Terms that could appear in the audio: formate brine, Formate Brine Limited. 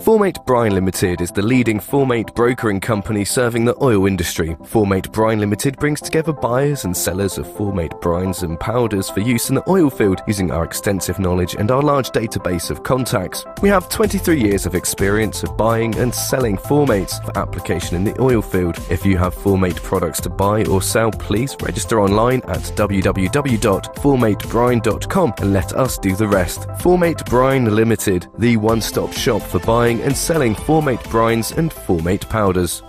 Formate Brine Limited is the leading formate brokering company serving the oil industry. Formate Brine Limited brings together buyers and sellers of formate brines and powders for use in the oil field using our extensive knowledge and our large database of contacts. We have 23 years of experience of buying and selling formates for application in the oil field. If you have formate products to buy or sell, please register online at www.formatebrine.com and let us do the rest. Formate Brine Limited, the one-stop shop for buying and selling formate brines and formate powders.